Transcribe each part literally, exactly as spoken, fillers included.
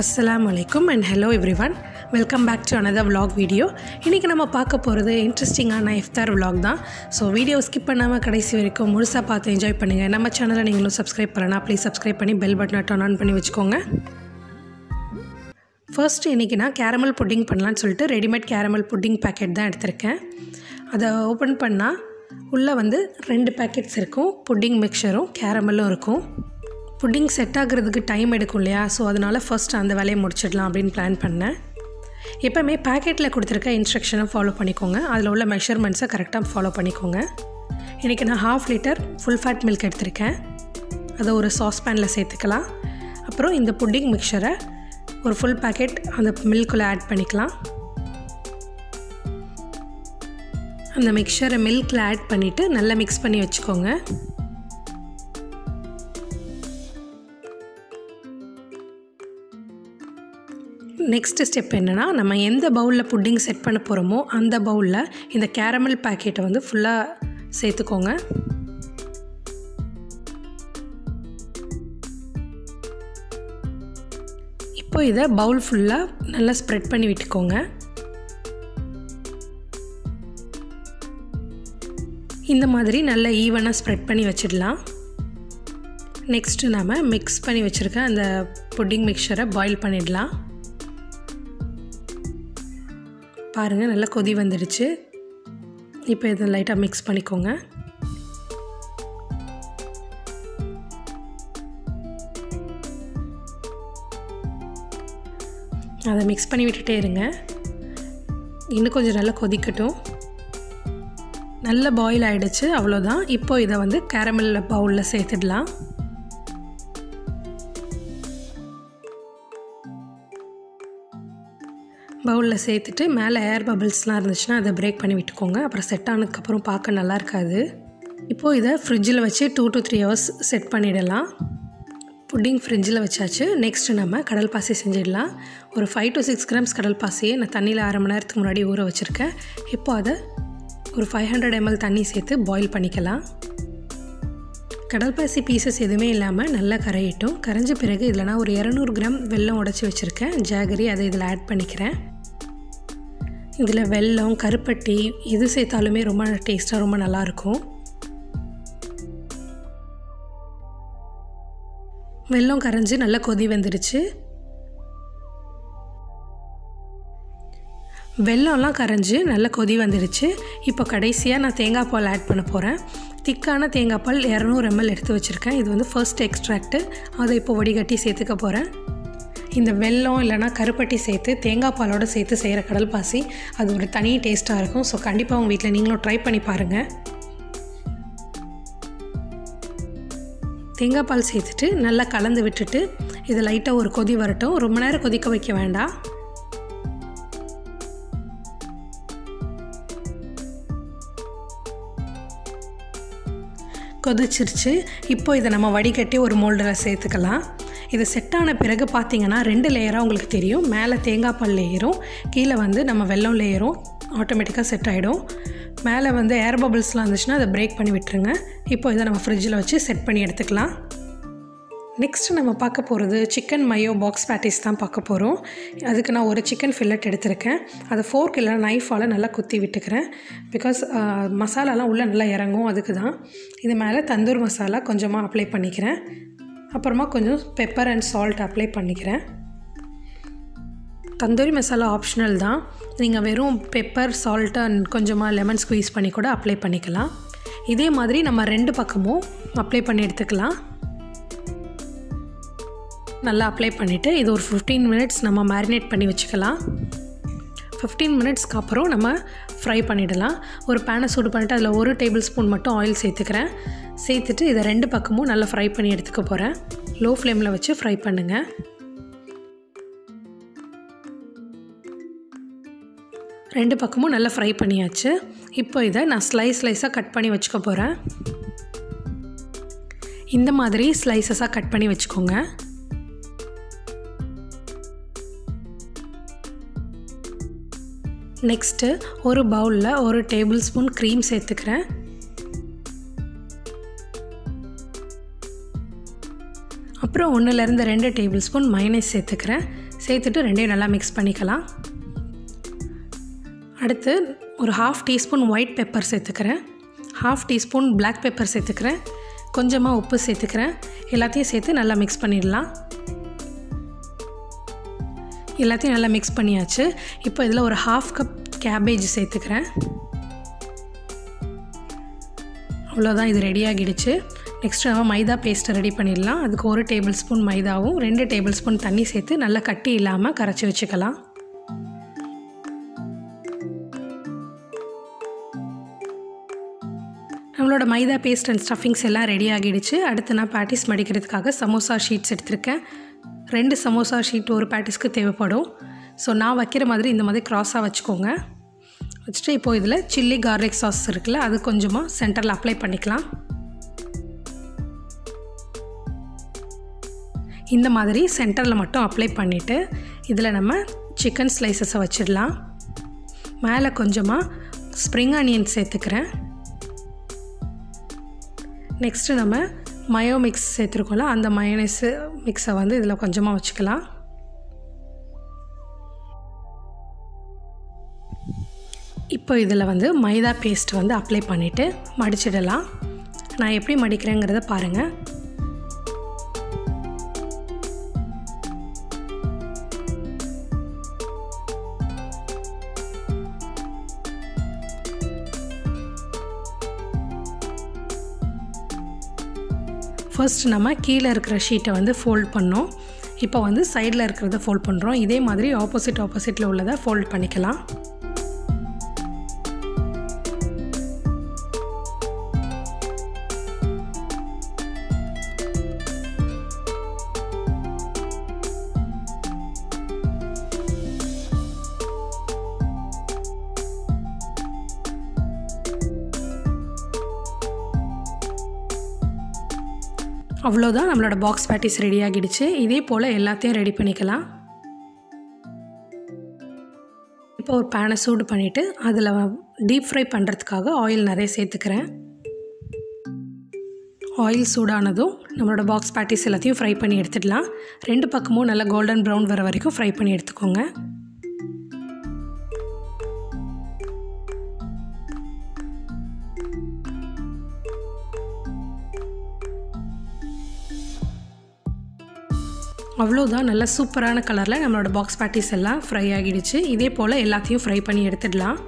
Assalamualaikum and hello everyone. Welcome back to another vlog video. இன்னைக்கு நம்ம பார்க்க போறது இன்ட்ரஸ்டிங்கான இஃப்தார் vlog தான். So வீடியோ skip பண்ணாம கடைசி வரைக்கும் முழுசா பார்த்து enjoy பண்ணுங்க. நம்ம சேனலை நீங்களும் subscribe பண்ணனா please subscribe பண்ணி bell button turn on பண்ணி வெச்சுக்கோங்க. First இன்னைக்கு நான் caramel pudding பண்ணலாம்னு சொல்லிட்டு ready made caramel pudding packet தான் எடுத்துர்க்கேன். அத open பண்ணா உள்ள வந்து ரெண்டு packets இருக்கும். Pudding mixture-உம் caramel-உம் இருக்கும். Pudding set ஆகிறதுக்கு டைம் எடுக்கும் இல்லையா சோ அதனால ஃபர்ஸ்ட் அந்த வேலையை முடிச்சிடலாம் அப்படிን பிளான் பண்ணேன். எப்பமே பாக்கெட்ல கொடுத்திருக்க இன்ஸ்ட்ரக்ஷனை ஃபாலோ பண்ணிக்கோங்க. அதுல உள்ள மெஷர்மென்ட்ஸை கரெக்ட்டா ஃபாலோ பண்ணிக்கோங்க. இன்னைக்கு நான் half litre full fat milk எடுத்துர்க்கேன். அத ஒரு சாஸ் panல சேர்த்துக்கலாம். அப்புறம் இந்த pudding mixture-ஐ ஒரு full packet அந்த milk-குள்ள ஆட் பண்ணிக்கலாம். அந்த mixture-ஐ milk-ல ஆட் பண்ணிட்டு நல்லா mix பண்ணி வெச்சுக்கோங்க. Next step என்னன்னா நம்ம எந்த பவுல்ல புட்டிங் செட் பண்ண போறோமோ அந்த பவுல்ல இந்த கேரமல் பாக்கெட்டை வந்து ஃபுல்லா சேர்த்துக்கோங்க. இப்போ இத பவுல் ஃபுல்லா நல்லா ஸ்ப்ரெட் பண்ணி விட்டுக்கோங்க. இந்த மாதிரி நல்லா ஈவனா ஸ்ப்ரெட் பண்ணி வச்சிடலாம். நெக்ஸ்ட் நாம mix பண்ணி வச்சிருக்க அந்த புட்டிங் மிக்சரை பாயில் பண்ணிடலாம். பாருங்க நல்ல கொதி வந்துடுச்சு. இப்போ இத லைட்டா mix பண்ணிக்கோங்க. அத mix பண்ணி விட்டுட்டே இருங்க. இன்னும் கொஞ்சம் நல்லா கொதிக்கட்டும். நல்ல boil ஆயிடுச்சு. அவ்வளவுதான். இப்போ இத வந்து caramel பவுல்ல சேர்த்துடலாம். பவுல்ல சேர்த்துட்டு மேலே ஏர் பபிள்ஸ்லாம் இருந்துச்சுனா அதை பிரேக் பண்ணி விட்டுக்கோங்க. அப்புறம் செட் ஆனதுக்கு அப்புறம் பார்க்க நல்லா இருக்காது. இப்போ இத ஃப்ரிட்ஜில் வச்சு two to three hours set பண்ணிடலாம். புட்டிங் ஃப்ரிட்ஜில் வச்சாச்சு. நெக்ஸ்ட் நம்ம கடல் பாசி செஞ்சிடலாம். ஒரு five to six grams கடல் பாசியை நான் தண்ணில அரை மணி நேரத்துக்கு முன்னாடி ஊற வச்சிருக்கேன். இப்போ அத ஒரு five hundred milliliters தண்ணி சேர்த்து பாயில் பண்ணிக்கலாம். கடல் பாசி பீசஸ் எதுமே இல்லாம நல்லா கரையட்டும். கரைஞ்ச பிறகு இதல நான் ஒரு two hundred கிராம் வெல்லம் உடைச்சு வச்சிருக்கேன். ஜாகரி அதை இதல ஆட் பண்ணிக்கிறேன். இதல வெல்லம், கருப்பட்டி இது சேர்த்தாலுமே ரொம்ப டேஸ்டா ரொம்ப நல்லா இருக்கும். வெல்லம் கரைஞ்சு நல்லா கொதி வந்துருச்சு. வெல்லம்லாம் கரைஞ்சு நல்லா கொதி வந்துருச்சு. இப்போ கடைசியா நான் தேங்காய் பால் ஆட் பண்ண போறேன். திக்கான தேங்காய் பால் two hundred milliliters எடுத்து வச்சிருக்கேன். இது வந்து ஃபர்ஸ்ட் எக்ஸ்ட்ராக்ட். அதை இப்போ வடிகட்டி சேர்த்துக்க போறேன். இந்த வெல்லம் இல்லனா கருப்பட்டி சேர்த்து தேங்காய் பாலோட சேர்த்து செய்யற கடல் பாசி அது ஒரு தனி டேஸ்டா இருக்கும். சோ கண்டிப்பா உங்க வீட்ல நீங்களும் ட்ரை பண்ணி பாருங்க. தேங்காய் பால் சேர்த்துட்டு நல்லா கலந்து விட்டுட்டு இது லைட்டா ஒரு கொதி வரட்டும். ரொம்ப நேரம் கொதிக்க வைக்க வேண்டாம். கொதிச்சிருச்சு. இப்போ இத நம்ம வடிகட்டி ஒரு மோல்டரா சேர்த்துக்கலாம். இது செட் ஆன பிறகு பாத்தீங்கன்னா ரெண்டு லேயரா உங்களுக்கு தெரியும். மேலே தேங்காய் பால் லேயரும் கீழ வந்து நம்ம வெல்லம் லேயரும் ஆட்டோமேட்டிக்கா செட் ஆயிடும். மேலே வந்து ஏர் பபிள்ஸ்லாம் இருந்துச்சுனா அதை பிரேக் பண்ணி விட்டுருங்க. இப்போ இத நம்ம ஃப்ரிட்ஜில் வச்சு செட் பண்ணி எடுத்துக்கலாம். நெக்ஸ்ட் நம்ம பார்க்க போறது சிக்கன் மயோ பாக்ஸ் பேட்டிஸ் தான் பார்க்க போறோம். அதுக்கு நான் ஒரு சிக்கன் ஃபில்லட் எடுத்துர்க்கேன். அத ஃபோர்க் இல்ல நைஃபால நல்லா குத்தி விட்டுக்கிறேன். பிகாஸ் மசாலாலாம் உள்ள நல்லா இறங்கும். அதுக்கு தான் இது மேல தந்தூர் மசாலா கொஞ்சமா அப்ளை பண்ணிக்கிறேன். அப்புறமா கொஞ்சம் பெப்பர் அண்ட் salt அப்ளை பண்ணிக்கிறேன். தந்தூரி மசாலா ஆப்ஷனல் தான். நீங்க வெறும் பெப்பர், salt அண்ட் கொஞ்சமா லெமன் ஸ்குவீஸ் பண்ணி கூட அப்ளை பண்ணிக்கலாம். இதே மாதிரி நம்ம ரெண்டு பக்கமும் அப்ளை பண்ணி எடுத்துக்கலாம். நல்லா அப்ளை பண்ணிட்டு இது ஒரு fifteen minutes நம்ம marinate பண்ணி வச்சுக்கலாம். fifteen minutesக்கு அப்புறம் நம்ம ஃப்ரை பண்ணிடலாம். ஒரு pan-ஐ சூடு பண்ணிட்டு அதுல one tablespoon மட்டும் oil சேர்த்துக்கிறேன். சேர்த்துட்டு இத ரெண்டு பக்கமும் நல்லா ஃப்ரை பண்ணி எடுத்துக்க போறேன். low flame-ல வச்சு ஃப்ரை பண்ணுங்க. ரெண்டு பக்கமும் நல்லா ஃப்ரை பண்ணியாச்சு. இப்போ இத நான் slice slice-ஆ கட் பண்ணி வச்சுக்க போறேன். இந்த மாதிரி slices-ஆ கட் பண்ணி வச்சுக்கோங்க. நெக்ஸ்ட் ஒரு பவுல்ல one டேபிள்ஸ்பூன் க்ரீம் சேர்த்துக்கிறேன். அப்புறம் one ல இருந்து two டேபிள்ஸ்பூன் மயோனைஸ் சேர்த்துக்கிறேன். சேர்த்துட்டு ரெண்டையும் நல்லா மிக்ஸ் பண்ணிக்கலாம். அடுத்து ஒரு ஹாஃப் டீஸ்பூன் ஒயிட் பெப்பர் சேர்த்துக்கிறேன், ஹாஃப் டீஸ்பூன் பிளாக் பெப்பர் சேர்த்துக்கிறேன், கொஞ்சமாக உப்பு சேர்த்துக்கிறேன். எல்லாத்தையும் சேர்த்து நல்லா மிக்ஸ் பண்ணிடலாம். எல்லாத்தையும் நல்லா மிக்ஸ் பண்ணியாச்சு. இப்போ இதில் ஒரு ஹாஃப் கப் கேபேஜ் சேர்த்துக்கிறேன். அவ்வளோதான், இது ரெடியாகிடுச்சு. நெக்ஸ்ட் நம்ம மைதா பேஸ்ட்டை ரெடி பண்ணிடலாம். அதுக்கு ஒரு டேபிள் ஸ்பூன் மைதாவும் ரெண்டு டேபிள் ஸ்பூன் தண்ணி சேர்த்து நல்லா கட்டி இல்லாமல் கரைச்சி வச்சுக்கலாம். நம்மளோட மைதா பேஸ்ட் அண்ட் ஸ்டஃபிங்ஸ் எல்லாம் ரெடி ஆகிடுச்சு. அடுத்து நான் பேட்டிஸ் மடிக்கிறதுக்காக சமோசா ஷீட்ஸ் எடுத்திருக்கேன். ரெண்டு சமோசா ஷீட் ஒரு பேட்டிஸ்க்கு தேவைப்படும். ஸோ நான் வைக்கிற மாதிரி இந்த மாதிரி க்ராஸாக வச்சுக்கோங்க. வச்சுட்டு இப்போது இதில் சில்லி கார்லிக் சாஸ் இருக்குல்ல, அது கொஞ்சமாக சென்டரில் அப்ளை பண்ணிக்கலாம். இந்த மாதிரி சென்டரில் மட்டும் அப்ளை பண்ணிவிட்டு இதில் நம்ம சிக்கன் ஸ்லைசஸை வச்சிடலாம். மேலே கொஞ்சமாக ஸ்ப்ரிங் ஆனியன் சேர்த்துக்கிறேன். நெக்ஸ்ட்டு நம்ம மயோ மிக்ஸ் சேர்த்துருக்கோம்ல, அந்த மயோனைஸு மிக்ஸை வந்து இதில் கொஞ்சமாக வச்சுக்கலாம். இப்போ இதில் வந்து மைதா பேஸ்ட் வந்து அப்ளை பண்ணிவிட்டு மடிச்சிடலாம். நான் எப்படி மடிக்கிறேங்கிறத பாருங்கள். ஃபர்ஸ்ட் நம்ம கீழே இருக்கிற ஷீட்டை வந்து ஃபோல்ட் பண்ணோம். இப்போ வந்து சைடில் இருக்கிறத ஃபோல்ட் பண்ணுறோம். இதே மாதிரி ஆப்போசிட் ஆப்போசிட்டில் உள்ளதை ஃபோல்ட் பண்ணிக்கலாம். அவ்வளோதான், நம்மளோட பாக்ஸ் பேட்டிஸ் ரெடி ஆகிடுச்சு. இதே போல் எல்லாத்தையும் ரெடி பண்ணிக்கலாம். இப்போ ஒரு பேனை சூடு பண்ணிவிட்டு அதில் டீப் ஃப்ரை பண்ணுறதுக்காக ஆயில் நிறைய சேர்த்துக்கிறேன். ஆயில் சூடானதும் நம்மளோட பாக்ஸ் பேட்டிஸ் எல்லாத்தையும் ஃப்ரை பண்ணி எடுத்துடலாம். ரெண்டு பக்கமும் நல்லா கோல்டன் ப்ரௌன் வர வரைக்கும் ஃப்ரை பண்ணி எடுத்துக்கோங்க. அவ்வளோதான், நல்லா சூப்பரான கலரில் நம்மளோட பாக்ஸ் பேட்டிஸ் எல்லாம் ஃப்ரை ஆகிடுச்சு. இதே போல் எல்லாத்தையும் ஃப்ரை பண்ணி எடுத்துடலாம்.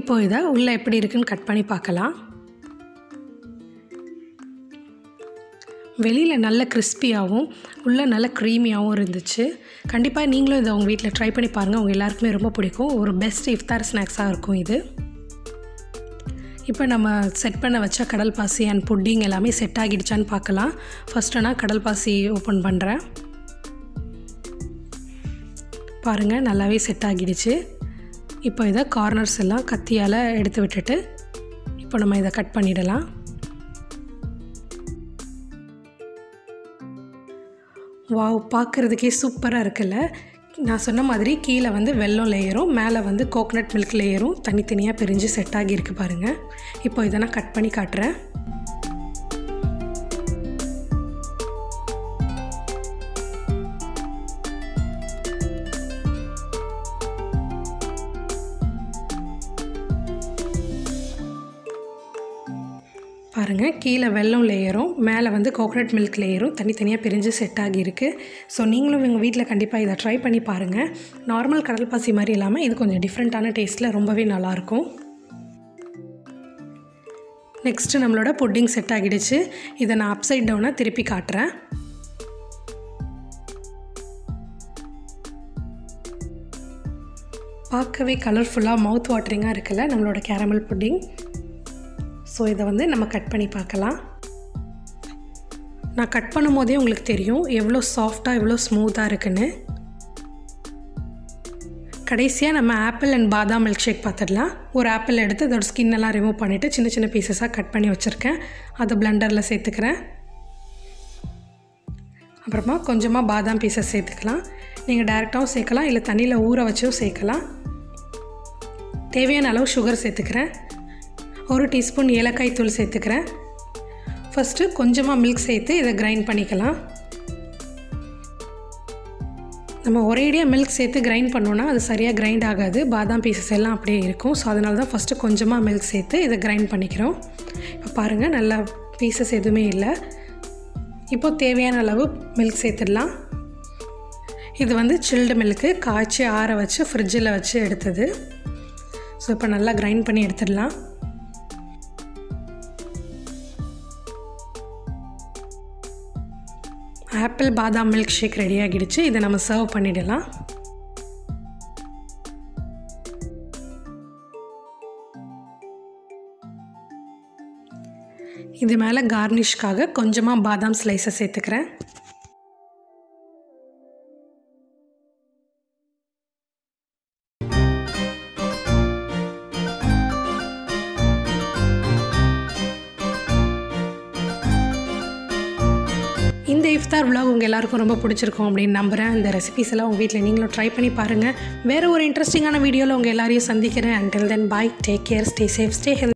இப்போ இதை உள்ளே எப்படி இருக்குன்னு கட் பண்ணி பார்க்கலாம். வெளியில் நல்ல கிறிஸ்பியாகவும் உள்ளே நல்ல க்ரீமியாகவும் இருந்துச்சு. கண்டிப்பாக நீங்களும் இதை உங்கள் வீட்டில் ட்ரை பண்ணி பாருங்கள். உங்கள் எல்லாருக்குமே ரொம்ப பிடிக்கும். ஒரு பெஸ்ட் இஃப்தார் ஸ்நாக்ஸாக இருக்கும் இது. இப்போ நம்ம செட் பண்ண வச்ச கடல் பாசி அண்ட் புட்டிங் எல்லாமே செட் ஆகிடுச்சான்னு பார்க்கலாம். ஃபஸ்ட்டு நான் கடல் பாசி ஓப்பன் பண்ணுறேன். பாருங்கள், நல்லாவே செட் ஆகிடுச்சு. இப்போ இதை கார்னர்ஸ் எல்லாம் கத்தியால் எடுத்து விட்டுட்டு இப்போ நம்ம இதை கட் பண்ணிடலாம். வாவ், பார்க்குறதுக்கே சூப்பராக இருக்குல்ல? நான் சொன்ன மாதிரி கீழே வந்து வெல்லம் லேயரும் மேலே வந்து கோகனட் மில்க் லேயரும் தனித்தனியாக பிரிஞ்சு செட் ஆகியிருக்கு பாருங்கள். இப்போ இதை நான் கட் பண்ணி காட்டுறேன். பாருங்கள், கீழே வெல்லம் லேயரும் மேலே வந்து கோகனட் மில்க் லேயரும் தனித்தனியாக பிரிஞ்சு செட் ஆகியிருக்கு. ஸோ நீங்களும் எங்கள் வீட்டில் கண்டிப்பாக இதை ட்ரை பண்ணி பாருங்கள். நார்மல் கடல் பாசி மாதிரி இல்லாமல் இது கொஞ்சம் டிஃப்ரெண்ட்டான டேஸ்ட்டில் ரொம்பவே நல்லாயிருக்கும். நெக்ஸ்ட்டு நம்மளோட புட்டிங் செட் ஆகிடுச்சு. இதை நான் அப்சைட் டவுனாக திருப்பி காட்டுறேன். பார்க்கவே கலர்ஃபுல்லாக மவுத் வாட்டரிங்காக இருக்குல்ல நம்மளோட கேரமல் புட்டிங்? ஸோ இதை வந்து நம்ம கட் பண்ணி பார்க்கலாம். நான் கட் பண்ணும் போதே உங்களுக்கு தெரியும் எவ்வளோ சாஃப்டாக எவ்வளோ ஸ்மூத்தாக இருக்குன்னு. கடைசியாக நம்ம ஆப்பிள் அண்ட் பாதாம் மில்க் ஷேக் பார்த்துடலாம். ஒரு ஆப்பிள் எடுத்து அதோட ஸ்கின்னெல்லாம் ரிமூவ் பண்ணிவிட்டு சின்ன சின்ன பீசஸாக கட் பண்ணி வச்சுருக்கேன். அதை பிளெண்டரில் சேர்த்துக்கிறேன். அப்புறமா கொஞ்சமாக பாதாம் பீசஸ் சேர்த்துக்கலாம். நீங்கள் டைரெக்டாகவும் சேர்க்கலாம், இல்லை தண்ணியில் ஊற வச்சும் சேர்க்கலாம். தேவையான அளவு சுகர் சேர்த்துக்கிறேன். ஒரு டீஸ்பூன் ஏலக்காய் தூள் சேர்த்துக்கிறேன். ஃபஸ்ட்டு கொஞ்சமாக மில்க் சேர்த்து இதை கிரைண்ட் பண்ணிக்கலாம். நம்ம ஒரேடியாக மில்க் சேர்த்து கிரைண்ட் பண்ணோன்னா அது சரியாக கிரைண்ட் ஆகாது, பாதாம் பீசஸ் எல்லாம் அப்படியே இருக்கும். ஸோ அதனால தான் ஃபஸ்ட்டு கொஞ்சமாக மில்க் சேர்த்து இதை கிரைண்ட் பண்ணிக்கிறோம். இப்போ பாருங்கள், நல்லா பீசஸ் எதுவுமே இல்லை. இப்போது தேவையான அளவு மில்க் சேர்த்துடலாம். இது வந்து சில்டு மில்க்கு, காய்ச்சி ஆற வச்சு ஃப்ரிட்ஜில் வச்சு எடுத்தது. ஸோ இப்போ நல்லா கிரைண்ட் பண்ணி எடுத்துடலாம். ஆப்பிள் பாதாம் மில்க் ஷேக் ரெடி ஆகிடுச்சு. இதை நம்ம சர்வ் பண்ணிடலாம். இது மேலே கார்னிஷ்காக கொஞ்சமாக பாதாம் ஸ்லைஸை சேர்த்துக்கிறேன். இந்த இஃப்தார் விலாக் உங்கள் எல்லாருக்கும் ரொம்ப பிடிச்சிருக்கும் அப்படின்னு நம்புகிறேன். இந்த ரெசிபிஸ் எல்லாம் உங்கள் வீட்டில் நீங்களும் ட்ரை பண்ணி பாருங்கள். வேறு ஒரு இன்ட்ரெஸ்டிங்கான வீடியோவில் உங்கள் எல்லாரையும் சந்திக்கிறேன். Until then, bye, take care, stay safe, stay health.